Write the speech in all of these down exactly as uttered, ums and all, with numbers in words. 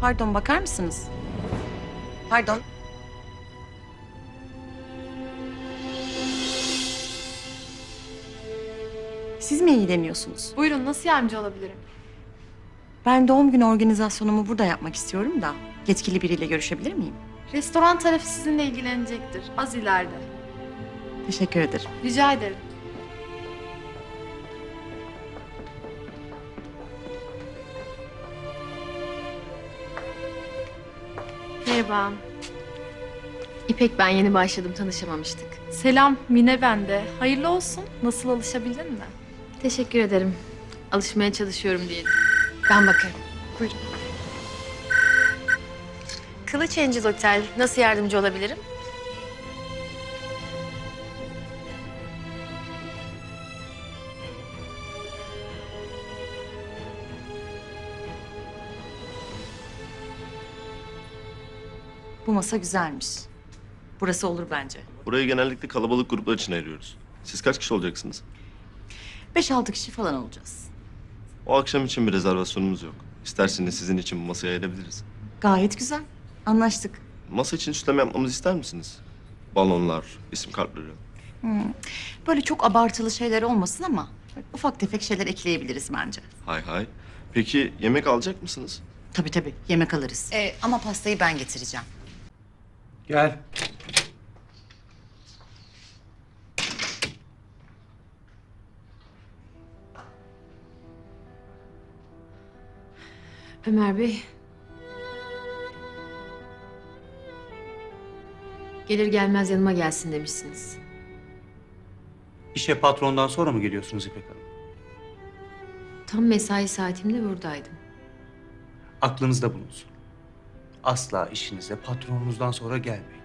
Pardon, bakar mısınız? Pardon. Siz mi ilgileniyorsunuz? Buyurun, nasıl yardımcı olabilirim? Ben doğum günü organizasyonumu burada yapmak istiyorum da yetkili biriyle görüşebilir miyim? Restoran tarafı sizinle ilgilenecektir, az ileride. Teşekkür ederim. Rica ederim. Merhaba. İpek ben yeni başladım, tanışamamıştık. Selam, Mine ben de. Hayırlı olsun. Nasıl, alışabildin mi? Teşekkür ederim. Alışmaya çalışıyorum diyelim. Ben bakarım. Buyurun. Kılıç Engi Otel, nasıl yardımcı olabilirim? Bu masa güzelmiş. Burası olur bence. Burayı genellikle kalabalık gruplar için ayırıyoruz. Siz kaç kişi olacaksınız? Beş altı kişi falan olacağız. O akşam için bir rezervasyonumuz yok. İsterseniz sizin için bu masayı ayırabiliriz. Gayet güzel. Anlaştık. Masa için süsleme yapmamızı ister misiniz? Balonlar, isim kartları. Hmm. Böyle çok abartılı şeyler olmasın ama ufak tefek şeyler ekleyebiliriz bence. Hay hay. Peki yemek alacak mısınız? Tabii tabii. Yemek alırız. Ee, ama pastayı ben getireceğim. Gel. Ömer Bey. Gelir gelmez yanıma gelsin demişsiniz. İşe patrondan sonra mı geliyorsunuz İpek Hanım? Tam mesai saatimde buradaydım. Aklınızda bulunsun. Asla işinize patronunuzdan sonra gelmeyin.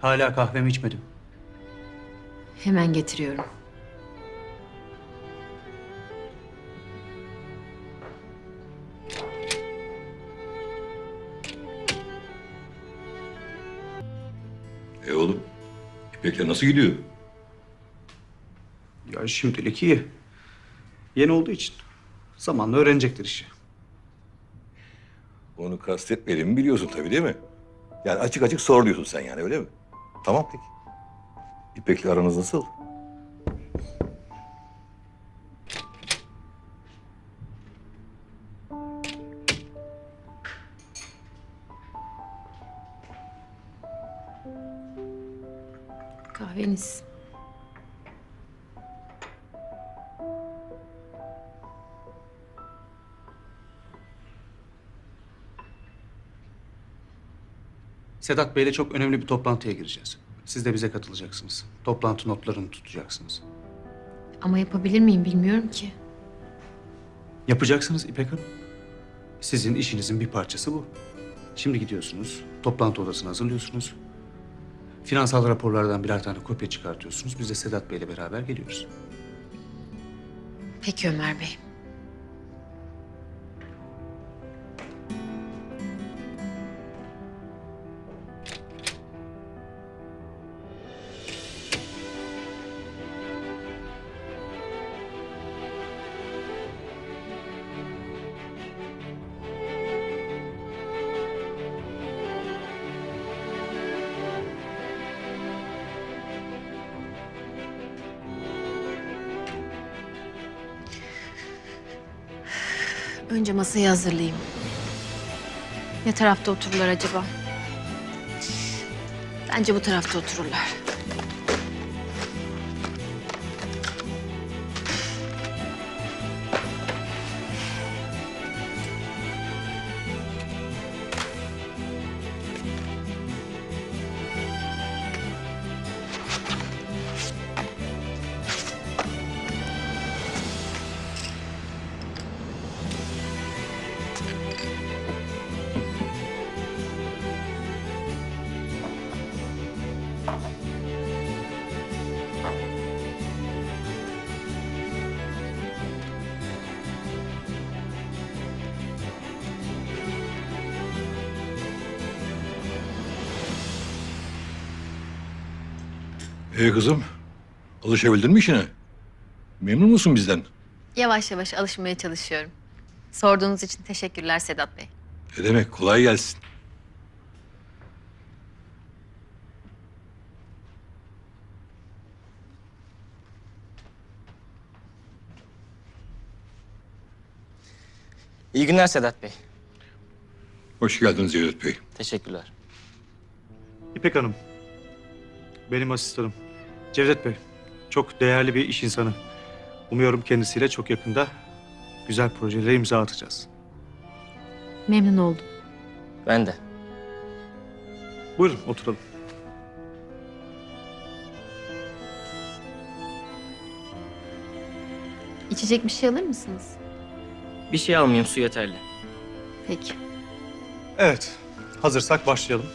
Hala kahvemi içmedim. Hemen getiriyorum. E oğlum, İpek'le nasıl gidiyor? Ya şimdilik iyi. Yeni olduğu için zamanla öğrenecektir işi. Onu kastetmediğimi biliyorsun tabii, değil mi? Yani açık açık sor diyorsun sen yani, öyle mi? Tamam peki. İpek'le aranız nasıl? Kahveniz. Sedat Bey'le çok önemli bir toplantıya gireceğiz. Siz de bize katılacaksınız. Toplantı notlarını tutacaksınız. Ama yapabilir miyim bilmiyorum ki. Yapacaksınız İpek Hanım. Sizin işinizin bir parçası bu. Şimdi gidiyorsunuz, toplantı odasını hazırlıyorsunuz. Finansal raporlardan birer tane kopya çıkartıyorsunuz. Biz de Sedat Bey'le beraber geliyoruz. Peki Ömer Bey. Önce masayı hazırlayayım. Ne tarafta otururlar acaba? Bence bu tarafta otururlar. Ee kızım, alışabildin mi işine? Memnun musun bizden? Yavaş yavaş alışmaya çalışıyorum. Sorduğunuz için teşekkürler Sedat Bey. Ne demek, kolay gelsin. İyi günler Sedat Bey. Hoş geldiniz Cevdet Bey. Teşekkürler. İpek Hanım, benim asistanım. Cevdet Bey, çok değerli bir iş insanı. Umuyorum kendisiyle çok yakında güzel projelere imza atacağız. Memnun oldum. Ben de. Buyurun, oturalım. İçecek bir şey alır mısınız? Bir şey almayayım, su yeterli. Peki. Evet, hazırsak başlayalım.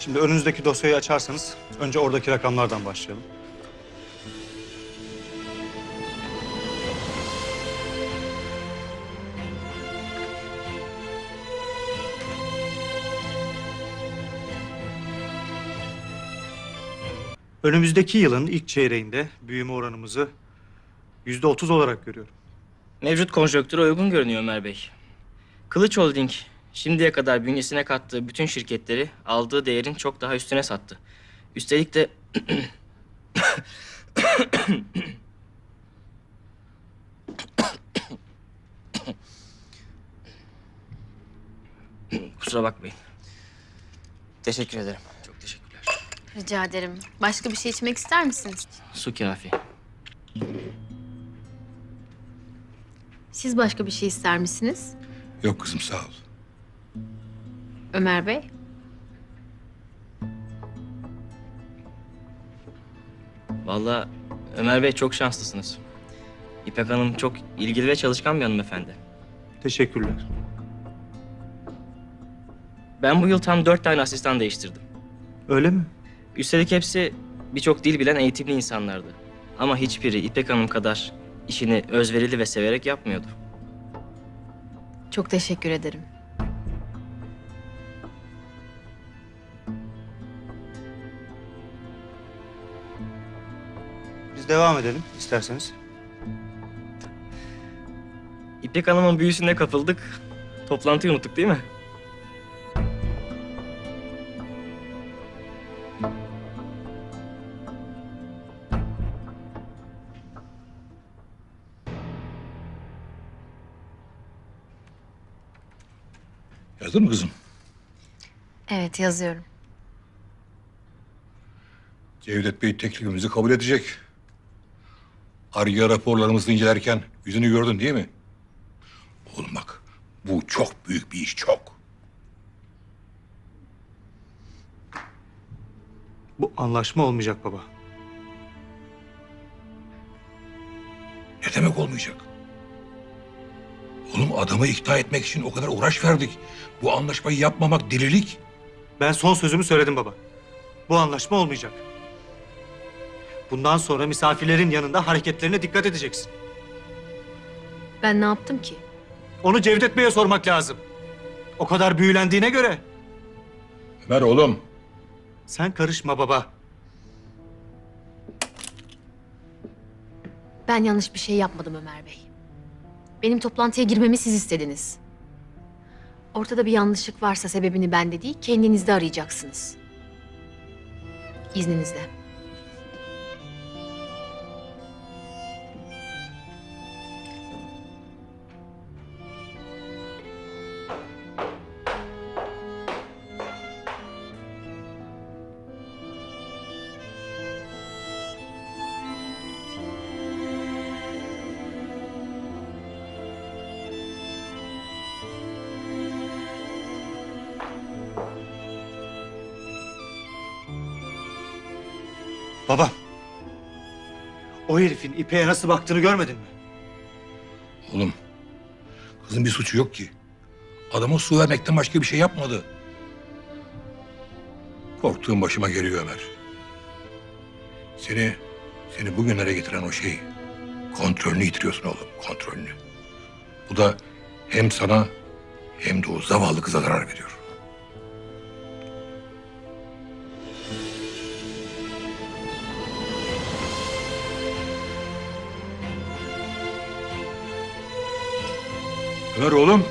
Şimdi önünüzdeki dosyayı açarsanız önce oradaki rakamlardan başlayalım. Önümüzdeki yılın ilk çeyreğinde büyüme oranımızı yüzde otuz olarak görüyorum. Mevcut konjonktüre uygun görünüyor Ömer Bey. Kılıç Holding şimdiye kadar bünyesine kattığı bütün şirketleri aldığı değerin çok daha üstüne sattı. Üstelik de... Kusura bakmayın. Teşekkür ederim. Çok teşekkürler. Rica ederim. Başka bir şey içmek ister misiniz? Su kafi. Siz başka bir şey ister misiniz? Yok kızım, sağ ol. Ömer Bey? Vallahi Ömer Bey çok şanslısınız. İpek Hanım çok ilgili ve çalışkan bir hanımefendi. Teşekkürler. Ben bu yıl tam dört tane asistan değiştirdim. Öyle mi? Üstelik hepsi birçok dil bilen eğitimli insanlardı. Ama hiçbiri İpek Hanım kadar işini özverili ve severek yapmıyordu. Çok teşekkür ederim. Biz devam edelim isterseniz. İpek Hanım'ın büyüsüne kapıldık. Toplantıyı unuttuk değil mi? Yazdın mı kızım? Evet, yazıyorum. Cevdet Bey teklifimizi kabul edecek. Ar-Ge raporlarımızı incelerken yüzünü gördün değil mi? Oğlum bak, bu çok büyük bir iş, çok. Bu anlaşma olmayacak baba. Ne demek olmayacak? Oğlum adamı ikna etmek için o kadar uğraş verdik. Bu anlaşmayı yapmamak delilik. Ben son sözümü söyledim baba. Bu anlaşma olmayacak. Bundan sonra misafirlerin yanında hareketlerine dikkat edeceksin. Ben ne yaptım ki? Onu Cevdet Bey'e sormak lazım. O kadar büyülendiğine göre. Ömer oğlum. Sen karışma baba. Ben yanlış bir şey yapmadım Ömer Bey. Benim toplantıya girmemi siz istediniz. Ortada bir yanlışlık varsa sebebini bende değil, kendinizde arayacaksınız. İzninizle. Baba, o herifin İpek'e nasıl baktığını görmedin mi? Oğlum, kızın bir suçu yok ki. Adama su vermekten başka bir şey yapmadı. Korktuğum başıma geliyor Ömer. Seni, seni bugünlere getiren o şey, kontrolünü yitiriyorsun oğlum, kontrolünü. Bu da hem sana hem de o zavallı kıza zarar veriyor. Ver oğlum.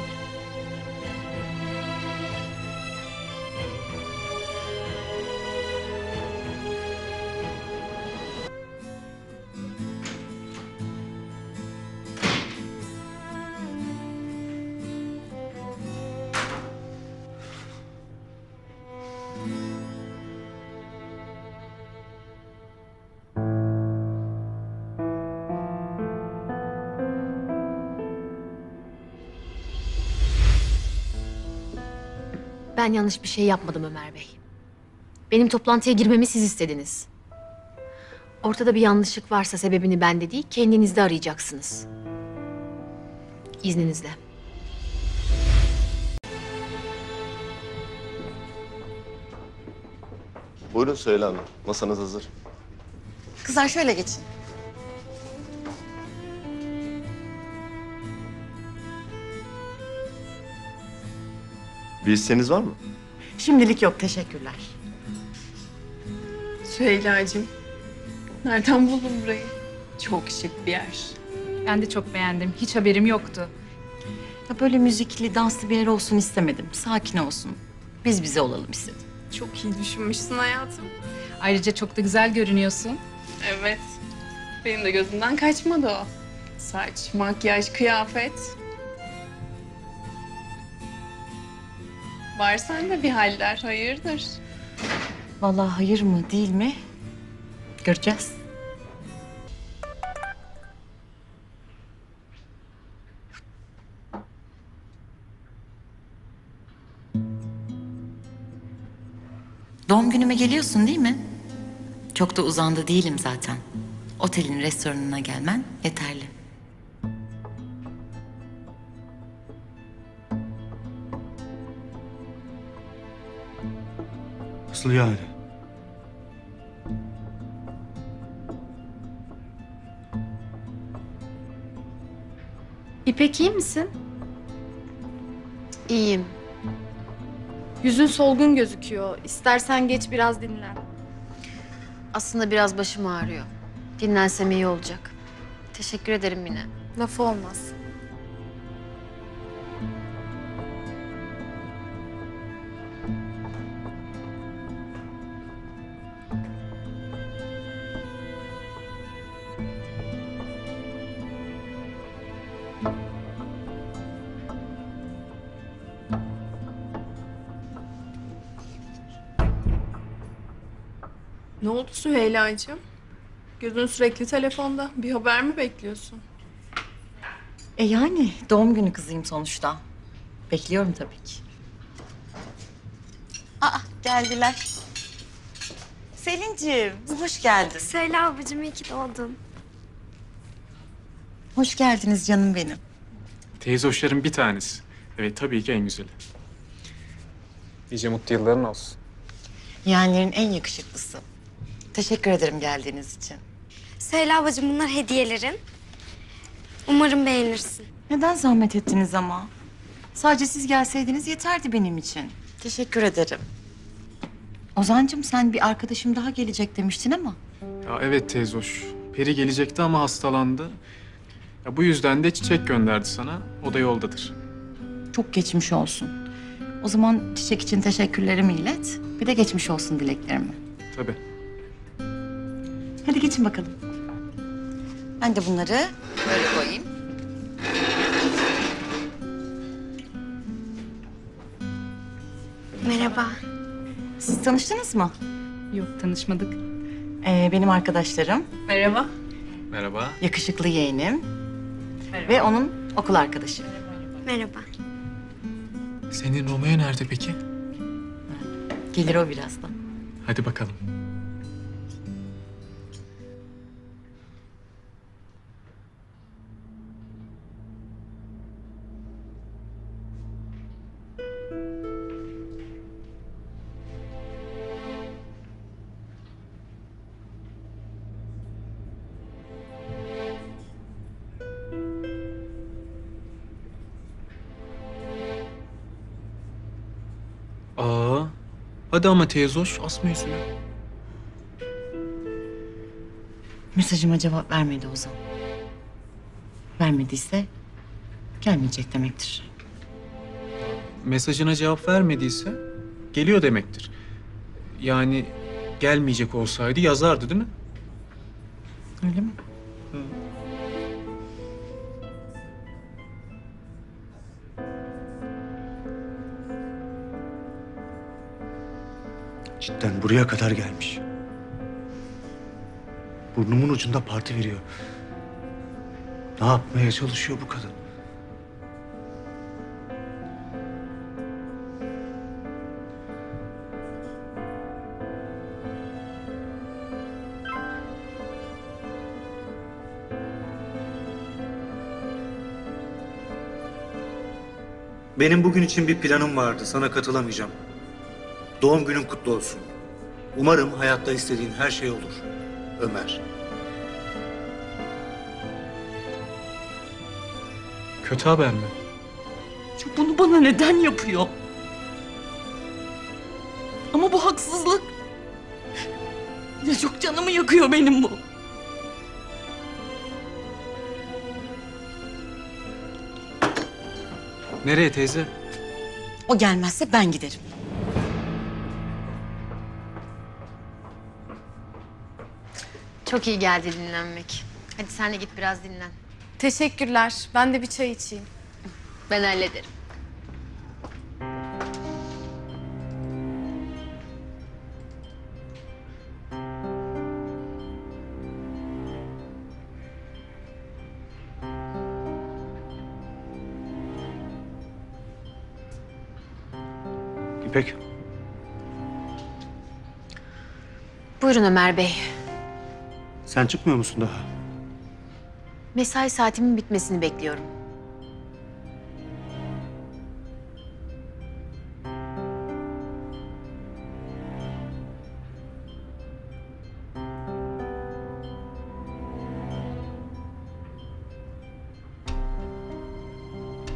Ben yanlış bir şey yapmadım Ömer Bey. Benim toplantıya girmemi siz istediniz. Ortada bir yanlışlık varsa sebebini bende değil, kendinizde arayacaksınız. İzninizle. Buyurun Süheyla Hanım, masanız hazır. Kızlar şöyle geçin. Bir isteğiniz var mı? Şimdilik yok, teşekkürler. Süheyla'cığım, nereden buldun burayı? Çok şık bir yer. Ben de çok beğendim, hiç haberim yoktu. Ya böyle müzikli, danslı bir yer olsun istemedim. Sakin olsun, biz bize olalım istedim. Çok iyi düşünmüşsün hayatım. Ayrıca çok da güzel görünüyorsun. Evet, benim de gözümden kaçmadı o. Saç, makyaj, kıyafet. Var sende bir haller, hayırdır? Vallahi hayır mı, değil mi? Göreceğiz. Doğum günüme geliyorsun değil mi? Çok da uzanda değilim zaten. Otelin restoranına gelmen yeterli. Yani. İpek, iyi misin? İyiyim. Yüzün solgun gözüküyor. İstersen geç biraz dinlen. Aslında biraz başım ağrıyor. Dinlensem iyi olacak. Teşekkür ederim Mine. Lafı olmaz. Ne oldu Süheyla'cığım? Gözün sürekli telefonda. Bir haber mi bekliyorsun? E yani doğum günü kızıyım sonuçta. Bekliyorum tabii ki. Aa, geldiler. Selin'ciğim, hoş geldin. Süheyla ablacığım, iyi ki doğdun. Hoş geldiniz canım benim. Teyze hoşların bir tanesi. Evet, tabii ki en güzeli. Nice mutlu yılların olsun. Yeğenlerin en yakışıklısı. Teşekkür ederim geldiğiniz için. Süheyla ablacığım, bunlar hediyelerin. Umarım beğenirsin. Neden zahmet ettiniz ama? Sadece siz gelseydiniz yeterdi benim için. Teşekkür ederim. Ozancığım, sen bir arkadaşım daha gelecek demiştin ama. Ya evet teyzoş. Peri gelecekti ama hastalandı. Ya bu yüzden de çiçek gönderdi sana. O da yoldadır. Çok geçmiş olsun. O zaman çiçek için teşekkürlerimi ilet. Bir de geçmiş olsun dileklerimi. Tabii. Hadi geçin bakalım. Ben de bunları böyle koyayım. Merhaba. Siz tanıştınız mı? Yok, tanışmadık. Ee, benim arkadaşlarım. Merhaba. Merhaba. Yakışıklı yeğenim. Merhaba. Ve onun okul arkadaşı. Merhaba. Senin Romeo nerede peki? Gelir o birazdan. Hadi bakalım. Hadi ama teyze hoş, asma yüzünü. Mesajıma cevap vermedi Ozan. Vermediyse gelmeyecek demektir. Mesajına cevap vermediyse geliyor demektir. Yani gelmeyecek olsaydı yazardı değil mi? Öyle mi? Hı. Cidden buraya kadar gelmiş. Burnumun ucunda parti veriyor. Ne yapmaya çalışıyor bu kadın? Benim bugün için bir planım vardı. Sana katılamayacağım. Doğum günün kutlu olsun. Umarım hayatta istediğin her şey olur. Ömer. Kötü haber mi? Ya bunu bana neden yapıyor? Ama bu haksızlık. Ya çok canımı yakıyor benim bu. Nereye teyze? O gelmezse ben giderim. Çok iyi geldi dinlenmek. Hadi sen de git biraz dinlen. Teşekkürler. Ben de bir çay içeyim. Ben hallederim. İpek. Buyurun Ömer Bey. Sen çıkmıyor musun daha? Mesai saatimin bitmesini bekliyorum.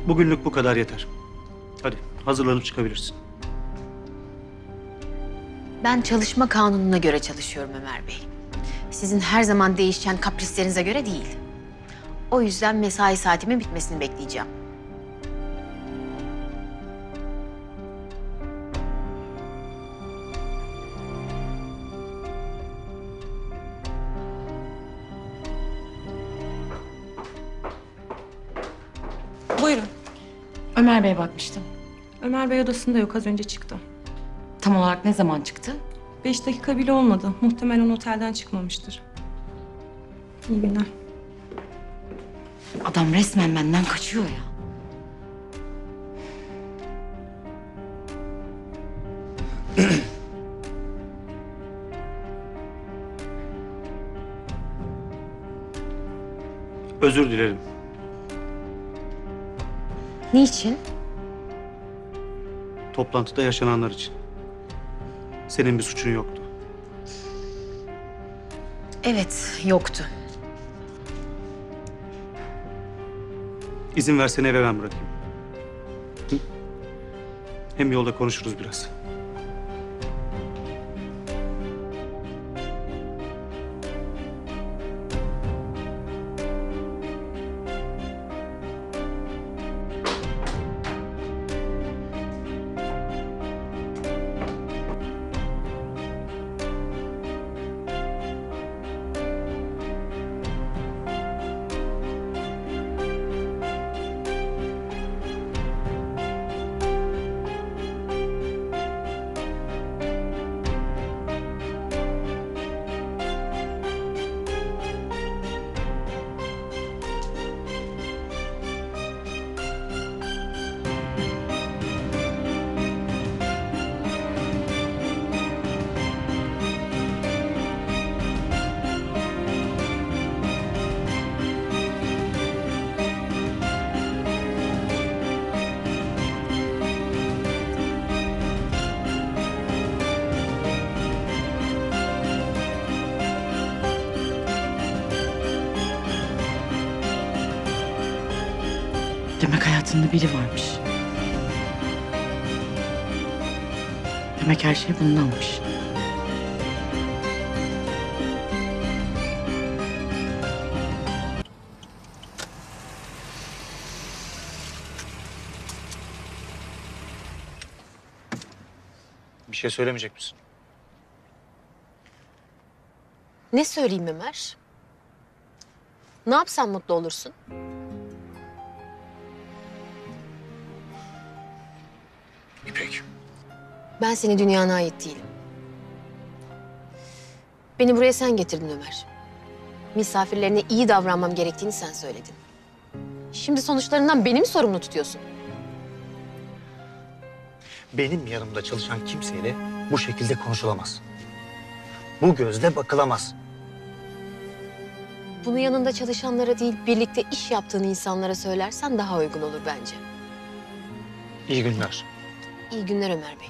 Bugünlük bu kadar yeter. Hadi hazırlanıp çıkabilirsin. Ben çalışma kanununa göre çalışıyorum Ömer Bey. Sizin her zaman değişen kaprislerinize göre değil. O yüzden mesai saatimin bitmesini bekleyeceğim. Buyurun. Ömer Bey'e bakmıştım. Ömer Bey odasında yok, az önce çıktı. Tam olarak ne zaman çıktı? Beş dakika bile olmadı. Muhtemelen otelden çıkmamıştır. İyi günler. Adam resmen benden kaçıyor ya. Özür dilerim. Niçin? Toplantıda yaşananlar için. Senin bir suçun yoktu. Evet, yoktu. İzin versene eve ben bırakayım. Hı? Hem yolda konuşuruz biraz. Demek hayatında biri varmış. Demek her şey bundanmış. şey söylemeyecek misin? Ne söyleyeyim Ömer? Ne yapsan mutlu olursun? İpek. Ben seni dünyana ait değilim. Beni buraya sen getirdin Ömer. Misafirlerine iyi davranmam gerektiğini sen söyledin. Şimdi sonuçlarından beni mi sorumlu tutuyorsun? Benim yanımda çalışan kimseyle bu şekilde konuşulamaz. Bu gözle bakılamaz. Bunu yanında çalışanlara değil, birlikte iş yaptığın insanlara söylersen daha uygun olur bence. İyi günler. İyi günler Ömer Bey.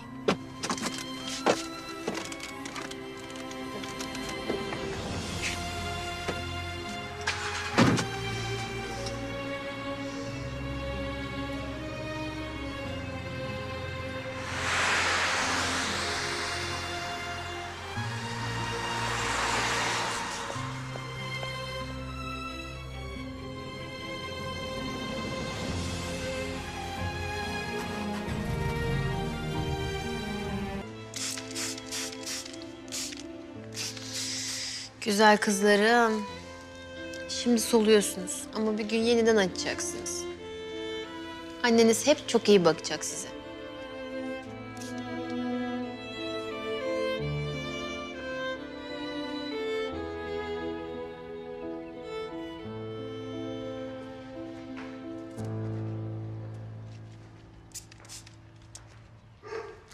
Güzel kızlarım, şimdi soluyorsunuz ama bir gün yeniden açacaksınız. Anneniz hep çok iyi bakacak size.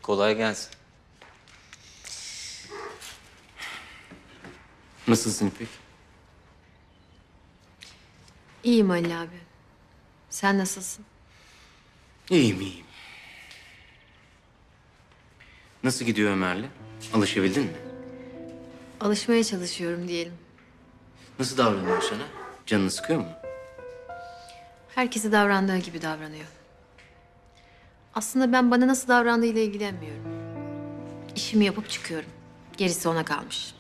Kolay gelsin. Nasılsın İpek? İyiyim Ali abi. Sen nasılsın? İyiyim, iyiyim. Nasıl gidiyor Ömer'le? Alışabildin mi? Alışmaya çalışıyorum diyelim. Nasıl davranıyor sana? Canını sıkıyor mu? Herkese davrandığı gibi davranıyor. Aslında ben bana nasıl davrandığıyla ilgilenmiyorum. İşimi yapıp çıkıyorum. Gerisi ona kalmış.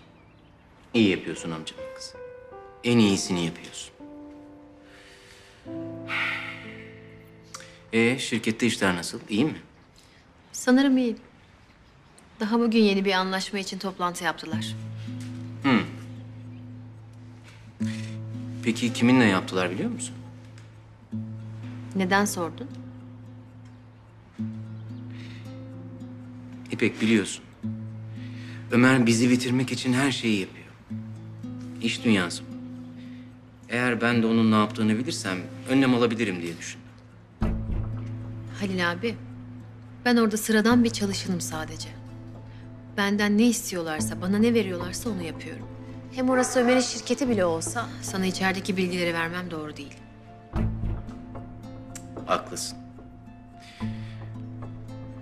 İyi yapıyorsun amcanın kızı. En iyisini yapıyorsun. Ee, şirkette işler nasıl? İyi mi? Sanırım iyi. Daha bugün yeni bir anlaşma için toplantı yaptılar. Hı. Peki kiminle yaptılar biliyor musun? Neden sordun? İpek biliyorsun. Ömer bizi bitirmek için her şeyi yapıyor. İş dünyası. Eğer ben de onun ne yaptığını bilirsem önlem alabilirim diye düşündüm. Halil abi, ben orada sıradan bir çalışanım sadece. Benden ne istiyorlarsa, bana ne veriyorlarsa onu yapıyorum. Hem orası Ömer'in şirketi bile olsa sana içerideki bilgileri vermem doğru değil. Haklısın.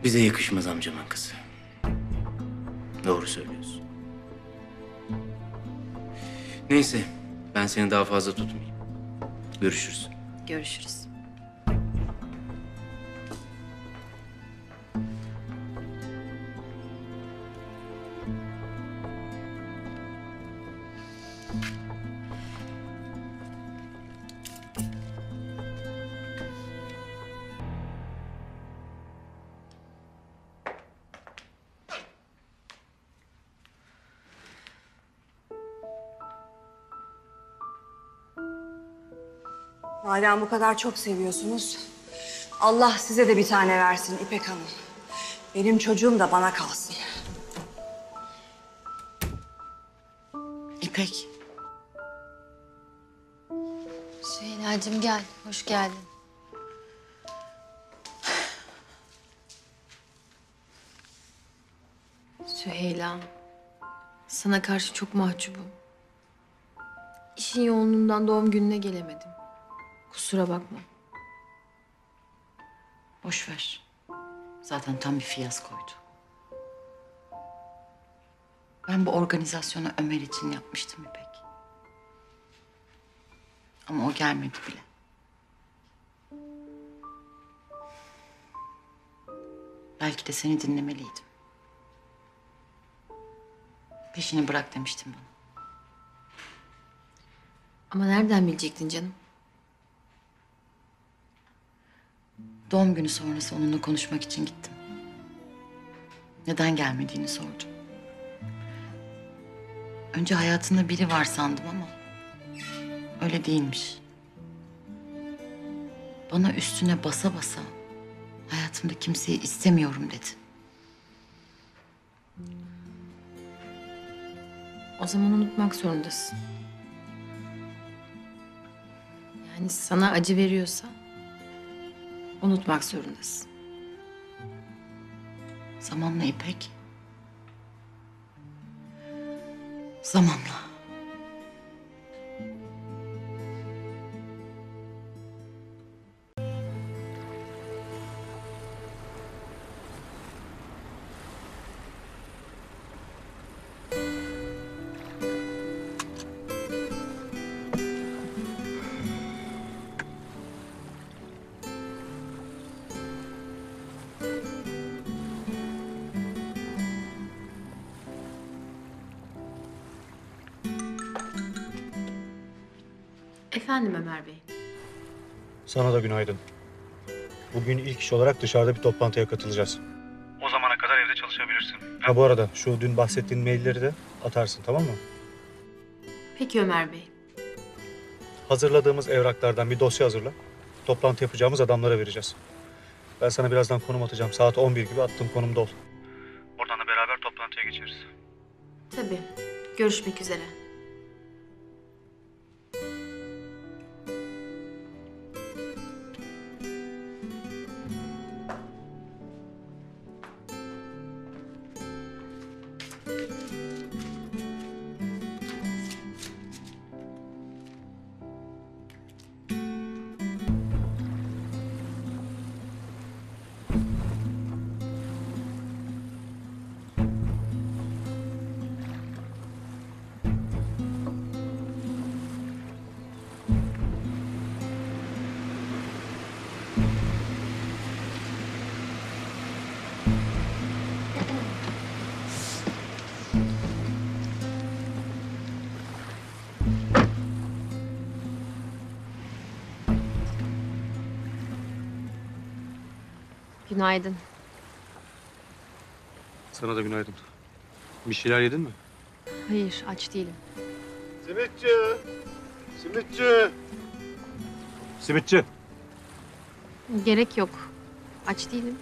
Bize yakışmaz amcamın kızı. Doğru söylüyorsun. Neyse, ben seni daha fazla tutmayayım. Görüşürüz. Görüşürüz. Madem bu kadar çok seviyorsunuz, Allah size de bir tane versin İpek Hanım. Benim çocuğum da bana kalsın. İpek. Süheyla'cığım gel, hoş geldin. Süheyla, sana karşı çok mahcubum. İşin yoğunluğundan doğum gününe gelemedim. Kusura bakma. Boş ver. Zaten tam bir fiyaskoydu. Ben bu organizasyonu Ömer için yapmıştım İpek. Ama o gelmedi bile. Belki de seni dinlemeliydim. Peşini bırak demiştin bana. Ama nereden bilecektin canım? Doğum günü sonrası onunla konuşmak için gittim. Neden gelmediğini sordum. Önce hayatında biri var sandım ama öyle değilmiş. Bana üstüne basa basa hayatımda kimseyi istemiyorum dedi. O zaman unutmak zorundasın. Yani sana acı veriyorsa unutmak zorundasın. Zamanla İpek. Zamanla. Efendim Ömer Bey. Sana da günaydın. Bugün ilk iş olarak dışarıda bir toplantıya katılacağız. O zamana kadar evde çalışabilirsin. Ha bu arada şu dün bahsettiğin mailleri de atarsın, tamam mı? Peki Ömer Bey. Hazırladığımız evraklardan bir dosya hazırla. Toplantı yapacağımız adamlara vereceğiz. Ben sana birazdan konum atacağım. Saat on bir gibi attığım konumda ol. Oradan da beraber toplantıya geçeriz. Tabii. Görüşmek üzere. Günaydın. Sana da günaydın. Bir şeyler yedin mi? Hayır, aç değilim. Simitçi! Simitçi! Simitçi! Gerek yok. Aç değilim.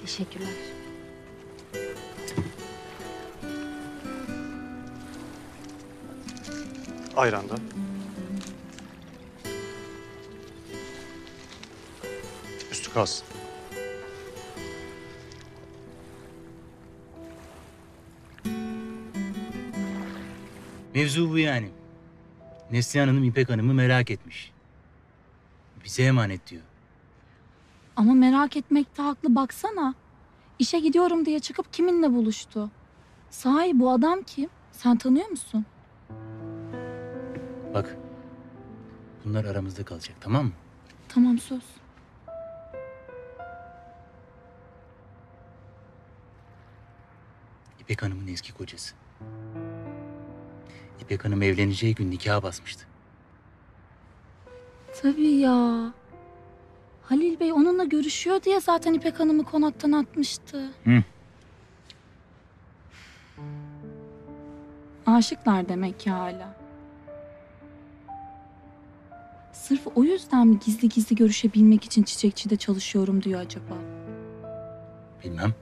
Teşekkürler. Ayran da. Üstü kalsın. Mevzu bu yani. Neslihan Hanım İpek Hanım'ı merak etmiş. Bize emanet diyor. Ama merak etmekte haklı, baksana. İşe gidiyorum diye çıkıp kiminle buluştu? Sahi bu adam kim? Sen tanıyor musun? Bak, bunlar aramızda kalacak, tamam mı? Tamam, söz. İpek Hanım'ın eski kocası. İpek Hanım evleneceği gün nikaha basmıştı. Tabii ya. Halil Bey onunla görüşüyor diye zaten İpek Hanım'ı konaktan atmıştı. Hı. Aşıklar demek ki hala. Sırf o yüzden mi gizli gizli görüşebilmek için çiçekçide çalışıyorum diyor acaba? Bilmem.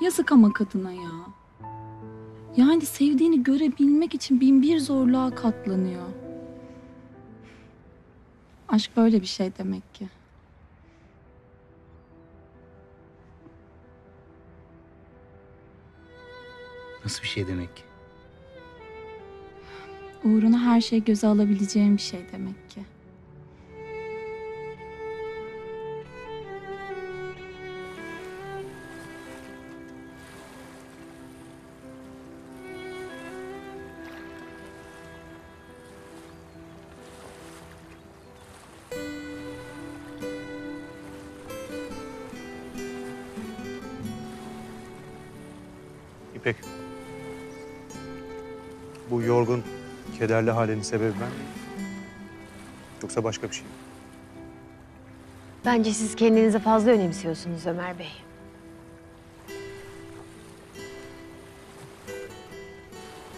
Yazık ama kadına ya. Yani sevdiğini görebilmek için bin bir zorluğa katlanıyor. Aşk böyle bir şey demek ki. Nasıl bir şey demek ki? Uğruna her şeyi göze alabileceğim bir şey demek ki. İpek, bu yorgun, kederli halinin sebebi ben mi? Yoksa başka bir şey mi? Bence siz kendinizi fazla önemsiyorsunuz Ömer Bey.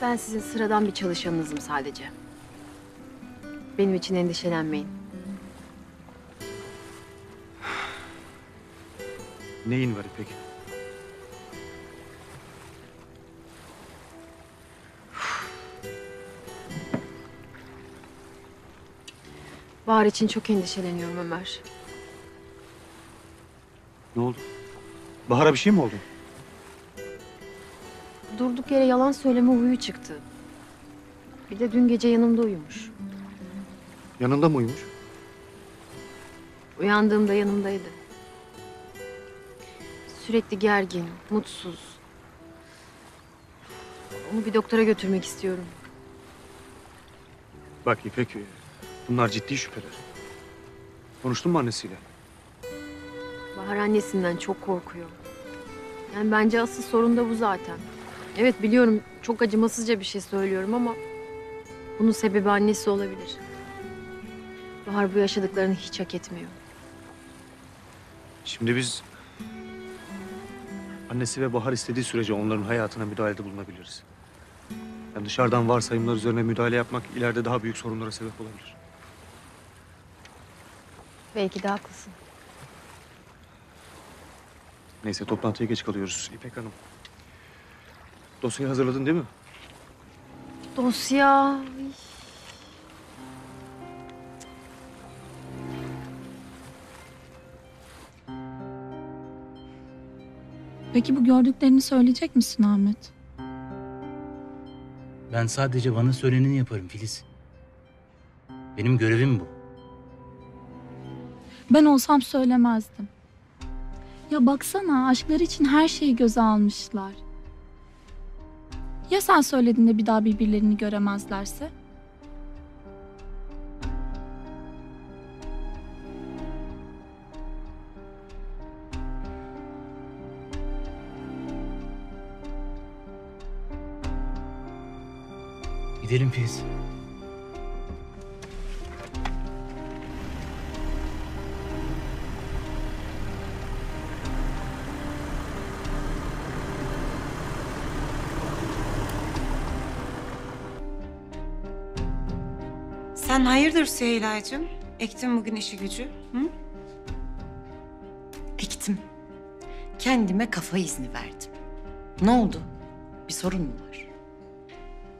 Ben sizin sıradan bir çalışanınızım sadece. Benim için endişelenmeyin. Neyin var İpek? Bahar için çok endişeleniyorum Ömer. Ne oldu? Bahar'a bir şey mi oldu? Durduk yere yalan söyleme huyu çıktı. Bir de dün gece yanımda uyumuş. Yanında mı uyumuş? Uyandığımda yanımdaydı. Sürekli gergin, mutsuz. Onu bir doktora götürmek istiyorum. Bak İpek, bunlar ciddi şüpheler. Konuştun mu annesiyle? Bahar annesinden çok korkuyor. Yani bence asıl sorun da bu zaten. Evet biliyorum, çok acımasızca bir şey söylüyorum ama bunun sebebi annesi olabilir. Bahar bu yaşadıklarını hiç hak etmiyor. Şimdi biz annesi ve Bahar istediği sürece onların hayatına müdahalede bulunabiliriz. Yani dışarıdan varsayımlar üzerine müdahale yapmak ileride daha büyük sorunlara sebep olabilir. Belki de haklısın. Neyse, toplantıya geç kalıyoruz İpek Hanım. Dosyayı hazırladın değil mi? Dosya... Peki bu gördüklerini söyleyecek misin Ahmet? Ben sadece bana söyleneni yaparım Filiz. Benim görevim bu. Ben olsam söylemezdim. Ya baksana, aşkları için her şeyi göze almışlar. Ya sen söylediğinde bir daha birbirlerini göremezlerse? Gidelim Filiz. Sen hayırdır Süheyla'cığım? Ektim bugün işi gücü, hı? Ektim. Kendime kafa izni verdim. Ne oldu? Bir sorun mu var?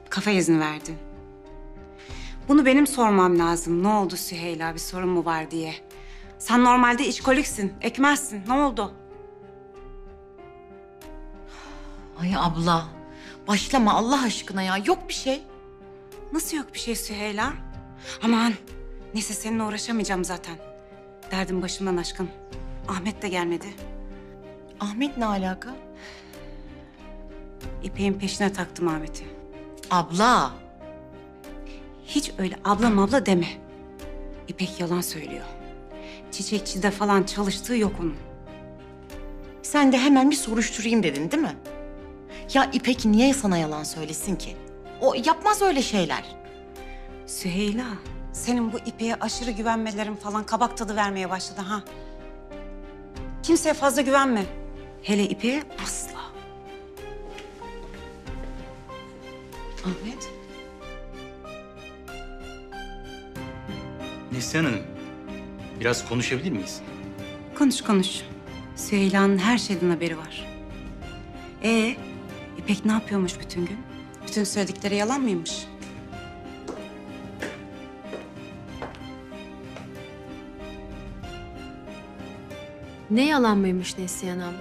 Kafa izni verdin. Bunu benim sormam lazım. Ne oldu Süheyla, bir sorun mu var diye. Sen normalde işkoliksin, ekmezsin. Ne oldu? Ay abla, başlama Allah aşkına ya. Yok bir şey. Nasıl yok bir şey Süheyla? Aman, neyse seninle uğraşamayacağım zaten. Derdim başımdan aşkın. Ahmet de gelmedi. Ahmet ne alaka? İpek'in peşine taktım Ahmet'i. Abla. Hiç öyle abla mabla deme. İpek yalan söylüyor. Çiçekçide falan çalıştığı yok onun. Sen de hemen bir soruşturayım dedin değil mi? Ya İpek niye sana yalan söylesin ki? O yapmaz öyle şeyler. Süheyla, senin bu İpek'e aşırı güvenmelerin falan kabak tadı vermeye başladı ha. Kimseye fazla güvenme. Hele İpek'e asla. Ahmet. Neslihan Hanım, biraz konuşabilir miyiz? Konuş konuş. Süheyla'nın her şeyden haberi var. Ee, İpek ne yapıyormuş bütün gün? Bütün söyledikleri yalan mıymış? Ne yalan mıymış Neslihan abla?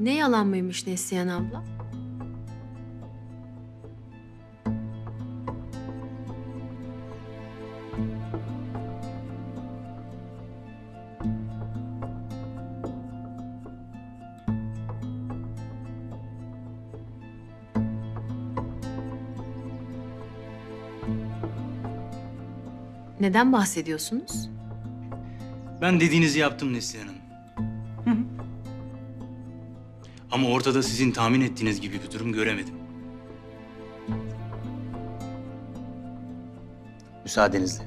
Ne yalan mıymış Neslihan abla? Neden bahsediyorsunuz? Ben dediğinizi yaptım Neslihan Hanım. Hı hı. Ama ortada sizin tahmin ettiğiniz gibi bir durum göremedim. Müsaadenizle.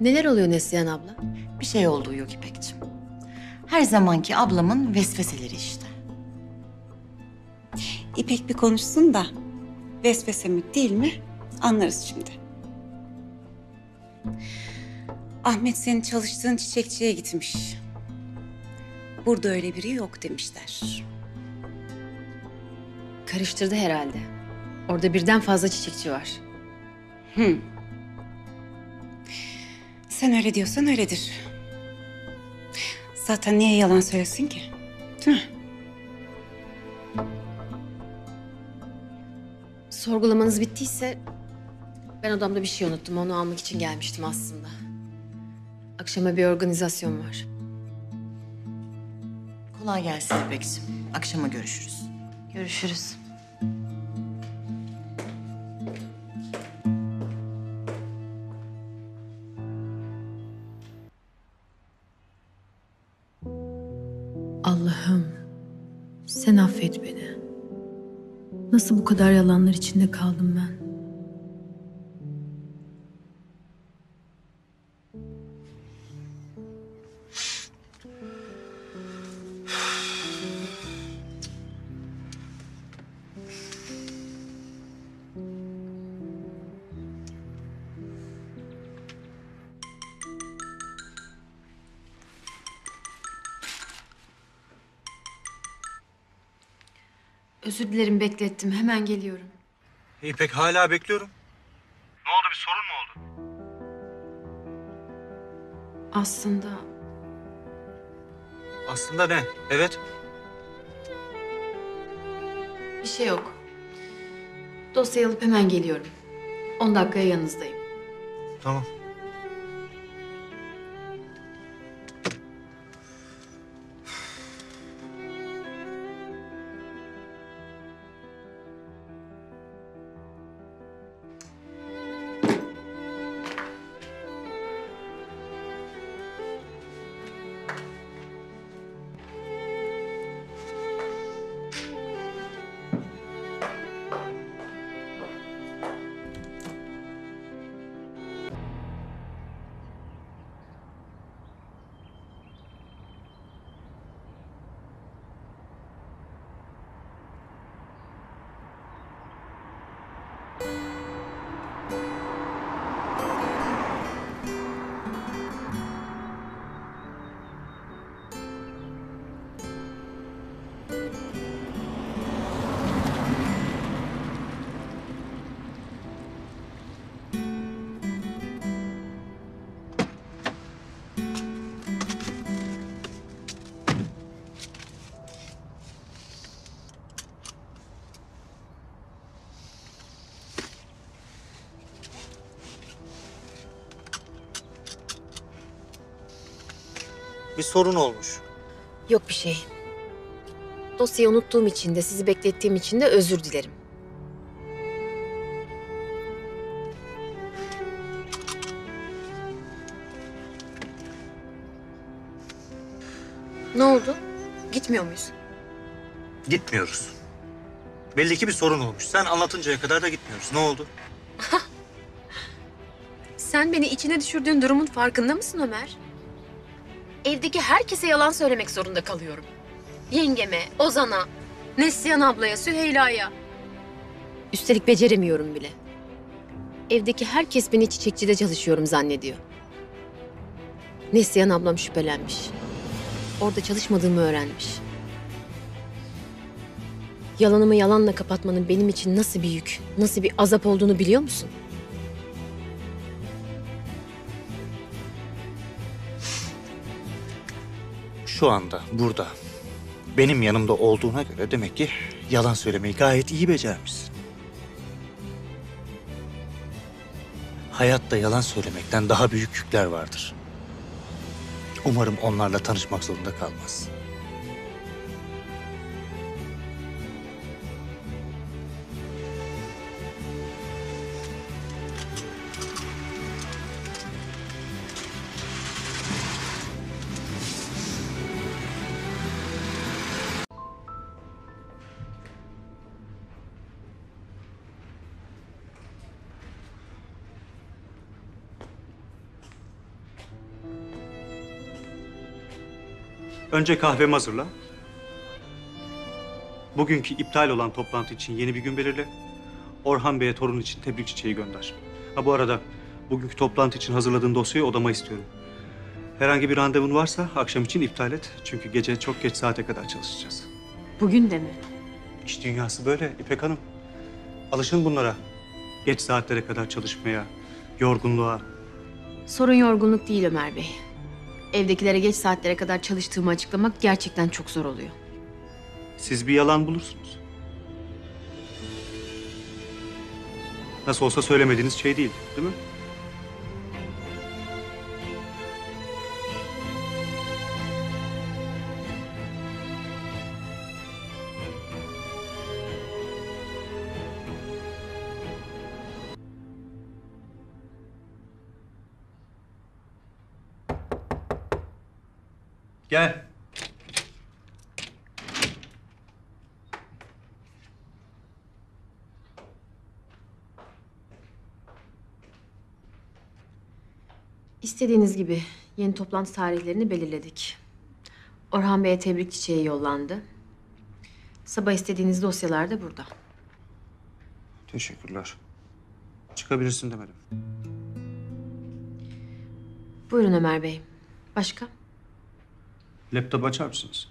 Neler oluyor Neslihan abla? Bir şey olduğu yok İpek'ciğim. Her zamanki ablamın vesveseleri işte. İpek bir konuşsun da vesvese mi değil mi anlarız şimdi. Ahmet senin çalıştığın çiçekçiye gitmiş. Burada öyle biri yok demişler. Karıştırdı herhalde. Orada birden fazla çiçekçi var. Hı. Sen öyle diyorsan öyledir. Zaten niye yalan söylesin ki? Değil mi? Sorgulamanız bittiyse ben odamda bir şey unuttum. Onu almak için gelmiştim aslında. Akşama bir organizasyon var. Kolay gelsin İpek'ciğim. Akşama görüşürüz. Görüşürüz. Allah'ım sen affet beni. Nasıl bu kadar yalanlar içinde kaldım ben? Özür dilerim, beklettim. Hemen geliyorum. İpek, hala bekliyorum. Ne oldu, bir sorun mu oldu? Aslında... Aslında ne? Evet. Bir şey yok. Dosyayı alıp hemen geliyorum. On dakikaya yanınızdayım. Tamam. Bir sorun olmuş. Yok bir şey. Dosyayı unuttuğum için de sizi beklettiğim için de özür dilerim. Ne oldu? Gitmiyor muyuz? Gitmiyoruz. Belli ki bir sorun olmuş. Sen anlatıncaya kadar da gitmiyoruz. Ne oldu? Sen beni içine düşürdüğün durumun farkında mısın Ömer? Evdeki herkese yalan söylemek zorunda kalıyorum. Yengeme, Ozan'a, Neslihan ablaya, Süheyla'ya. Üstelik beceremiyorum bile. Evdeki herkes beni çiçekçide çalışıyorum zannediyor. Neslihan ablam şüphelenmiş. Orada çalışmadığımı öğrenmiş. Yalanımı yalanla kapatmanın benim için nasıl bir yük, nasıl bir azap olduğunu biliyor musun? Şu anda burada benim yanımda olduğuna göre demek ki yalan söylemeyi gayet iyi becermişsin. Hayatta yalan söylemekten daha büyük yükler vardır. Umarım onlarla tanışmak zorunda kalmaz. Önce kahvemi hazırla. Bugünkü iptal olan toplantı için yeni bir gün belirle. Orhan Bey'e torun için tebrik çiçeği gönder. Ha bu arada bugünkü toplantı için hazırladığın dosyayı odama istiyorum. Herhangi bir randevun varsa akşam için iptal et. Çünkü gece çok geç saate kadar çalışacağız. Bugün de mi? İş dünyası böyle İpek Hanım. Alışın bunlara. Geç saatlere kadar çalışmaya, yorgunluğa. Sorun yorgunluk değil Ömer Bey. Evdekilere geç saatlere kadar çalıştığımı açıklamak gerçekten çok zor oluyor. Siz bir yalan bulursunuz. Nasıl olsa söylemediğiniz şey değil, değil mi? Gel. İstediğiniz gibi yeni toplantı tarihlerini belirledik. Orhan Bey'e tebrik çiçeği yollandı. Sabah istediğiniz dosyalar da burada. Teşekkürler. Çıkabilirsin demedim. Buyurun Ömer Bey. Başka? Laptop açar mısınız?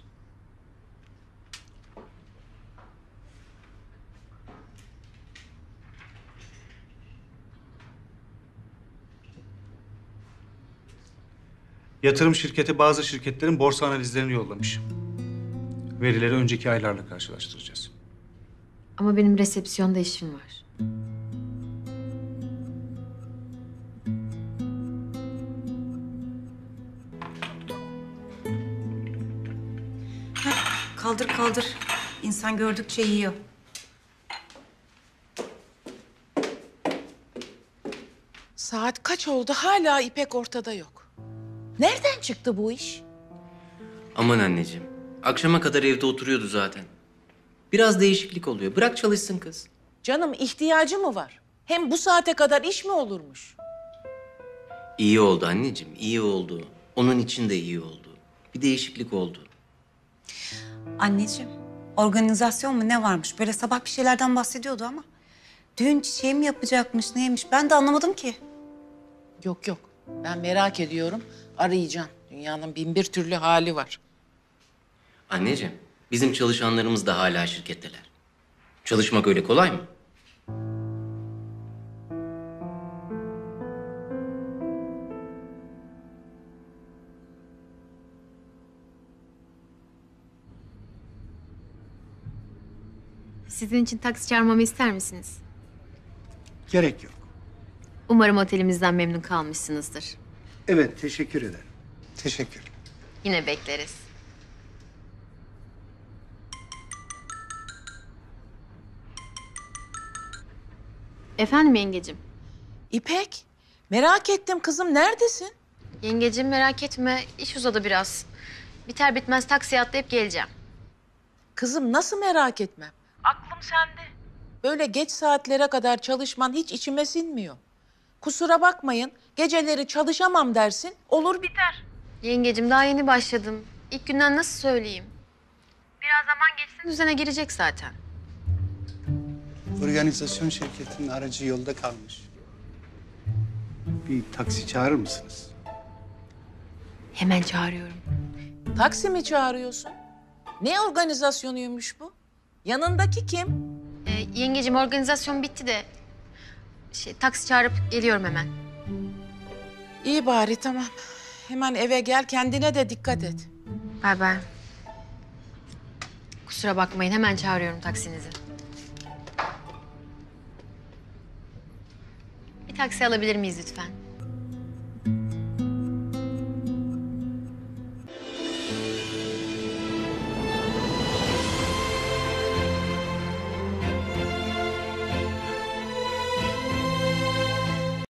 Yatırım şirketi bazı şirketlerin borsa analizlerini yollamış. Verileri önceki aylarla karşılaştıracağız. Ama benim resepsiyonda işim var. Kaldır kaldır. İnsan gördükçe yiyor. Saat kaç oldu? Hala İpek ortada yok. Nereden çıktı bu iş? Aman anneciğim. Akşama kadar evde oturuyordu zaten. Biraz değişiklik oluyor. Bırak çalışsın kız. Canım ihtiyacı mı var? Hem bu saate kadar iş mi olurmuş? İyi oldu anneciğim. İyi oldu. Onun için de iyi oldu. Bir değişiklik oldu. Anneciğim, organizasyon mu ne varmış? Böyle sabah bir şeylerden bahsediyordu ama düğün çiçeği mi yapacakmış, neymiş? Ben de anlamadım ki. Yok yok, ben merak ediyorum. Arayacağım. Dünyanın bin bir türlü hali var. Anneciğim, bizim çalışanlarımız da hala şirketteler. Çalışmak öyle kolay mı? Sizin için taksi çağırmamı ister misiniz? Gerek yok. Umarım otelimizden memnun kalmışsınızdır. Evet, teşekkür ederim. Teşekkür. Yine bekleriz. Efendim yengecim? İpek, merak ettim kızım. Neredesin? Yengecim merak etme. İş uzadı biraz. Biter bitmez taksiye atlayıp geleceğim. Kızım nasıl merak etmem? Aklım sende. Böyle geç saatlere kadar çalışman hiç içime sinmiyor. Kusura bakmayın, geceleri çalışamam dersin, olur biter. Yengecim daha yeni başladım. İlk günden nasıl söyleyeyim? Biraz zaman geçsin düzene girecek zaten. Organizasyon şirketinin aracı yolda kalmış. Bir taksi çağırır mısınız? Hemen çağırıyorum. Taksi mi çağırıyorsun? Ne organizasyonuymuş bu? Yanındaki kim? Ee, yengeciğim organizasyon bitti de şey, taksi çağırıp geliyorum hemen. İyi bari tamam. Hemen eve gel, kendine de dikkat et. Bay bay. Kusura bakmayın, hemen çağırıyorum taksinizi. Bir taksi alabilir miyiz lütfen?